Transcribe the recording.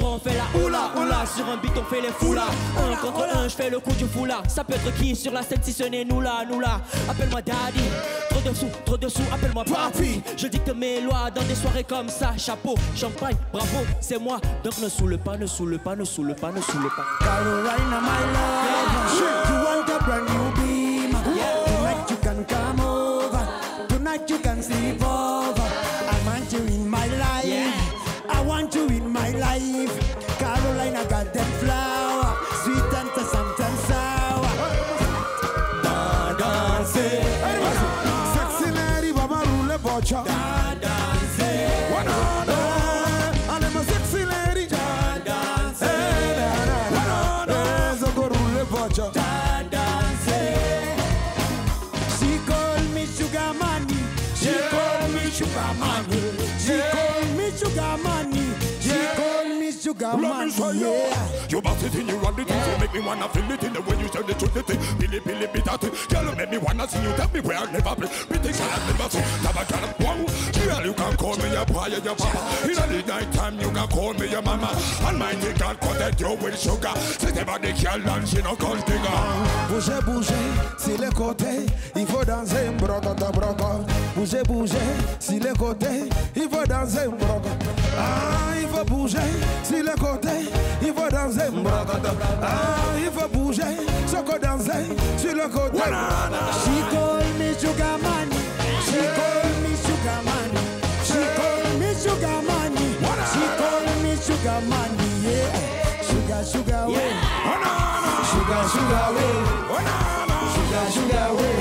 On fait la oula, oula, sur un beat on fait les foulards. Un contre un, je fais le coup du foulard. Ça peut être qui sur la scène si ce n'est nous là, nous là. Appelle-moi daddy, trop dessous, appelle-moi papi. Je dicte mes lois dans des soirées comme ça. Chapeau, champagne, bravo, c'est moi. Donc ne saoule pas, ne saoule pas, ne saoule pas, ne saoule pas. Carolina, my love, you want a brand new beam. Tonight you can come over, tonight you can sleep over. I want you in my life. I want you in my life. Carolina got them flower, sweet and sometimes sour. Da danse, sexy lady, baba rule bocha. Da danse, I'm a sexy lady. Da danse, zogo rule bocha. Da danse. She call me sugar money. She call me sugar money. She call me sugar money. Let me show you. You bounce it in, you run it in, you make me wanna feel it in the way you say the truth it in. Billy, Billy, be that it. Girl, make me wanna see you. Tell me where I never been. Be things I have never seen. Never got a wow. Girl, you can call me your boy, your papa. In the night time, you can call me your mama. Almighty God, connect you with sugar. C'est des body girl and she no cold digger. Bougez, bougez, si les côtés, il faut danser, brocata, brocata. Bougez, bougez, si les côtés, il faut danser, brocata. Ah, il faut bouger. Si les côtés, il faut danser. Ah, il faut bouger. Soko danser sur le côté. She call me sugar money. She call me sugar money. She call me sugar money. She call me sugar money. Yeah, sugar sugar way. Sugar sugar way. Sugar sugar way.